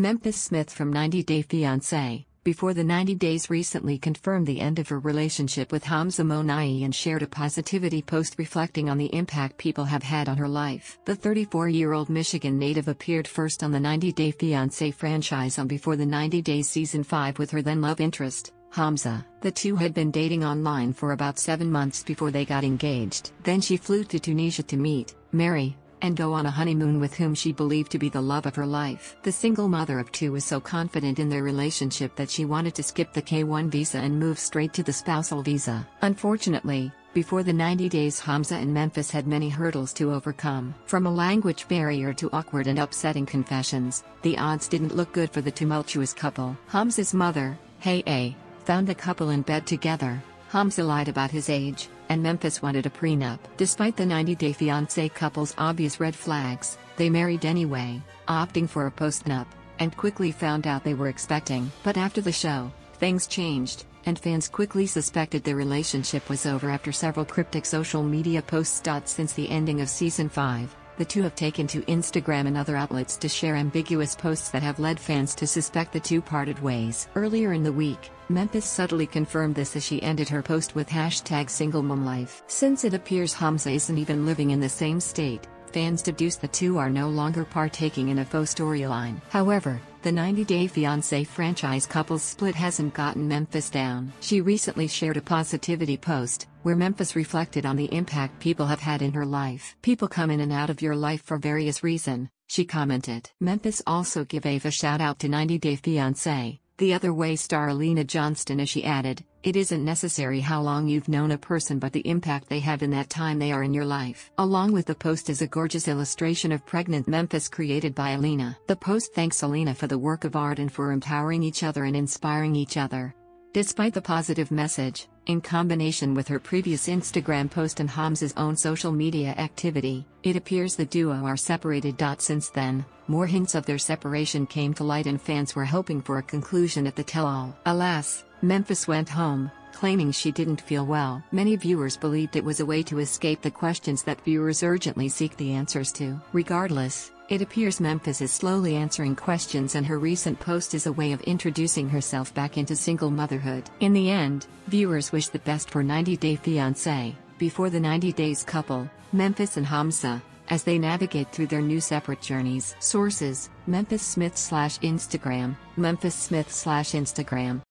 Memphis Smith from 90 Day Fiancé, Before the 90 Days recently confirmed the end of her relationship with Hamza Moknii and shared a positivity post reflecting on the impact people have had on her life. The 34-year-old Michigan native appeared first on the 90 Day Fiancé franchise on Before the 90 Days Season 5 with her then love interest, Hamza. The two had been dating online for about 7 months before they got engaged. Then she flew to Tunisia to meet, marry, and go on a honeymoon with whom she believed to be the love of her life. The single mother of two was so confident in their relationship that she wanted to skip the K-1 visa and move straight to the spousal visa. Unfortunately, before the 90 days, Hamza and Memphis had many hurdles to overcome. From a language barrier to awkward and upsetting confessions, the odds didn't look good for the tumultuous couple. Hamza's mother, Heya, found the couple in bed together. Hamza lied about his age, and Memphis wanted a prenup. Despite the 90 Day Fiancé couple's obvious red flags, they married anyway, opting for a postnup, and quickly found out they were expecting. But after the show, things changed, and fans quickly suspected their relationship was over after several cryptic social media posts. Since the ending of Season 5, the two have taken to Instagram and other outlets to share ambiguous posts that have led fans to suspect the two parted ways. Earlier in the week, Memphis subtly confirmed this as she ended her post with #SingleMomLife. Since it appears Hamza isn't even living in the same state, fans deduce the two are no longer partaking in a faux storyline. However, the 90 Day Fiancé franchise couple's split hasn't gotten Memphis down. She recently shared a positivity post, where Memphis reflected on the impact people have had in her life. "People come in and out of your life for various reasons," she commented. Memphis also gave a shout-out to 90 Day Fiancé, The Other Way star Alina Johnston as she added, "It isn't necessary how long you've known a person but the impact they have in that time they are in your life." Along with the post is a gorgeous illustration of pregnant Memphis created by Alina. The post thanks Alina for the work of art and for empowering each other and inspiring each other. Despite the positive message, in combination with her previous Instagram post and Hamza's own social media activity, it appears the duo are separated. Since then, more hints of their separation came to light and fans were hoping for a conclusion at the tell-all. Alas, Memphis went home, claiming she didn't feel well. Many viewers believed it was a way to escape the questions that viewers urgently seek the answers to. Regardless, it appears Memphis is slowly answering questions, and her recent post is a way of introducing herself back into single motherhood. In the end, viewers wish the best for 90 Day Fiancé, Before the 90 Days couple, Memphis and Hamza, as they navigate through their new separate journeys. Sources: Memphis Smith /Instagram, Memphis Smith /Instagram.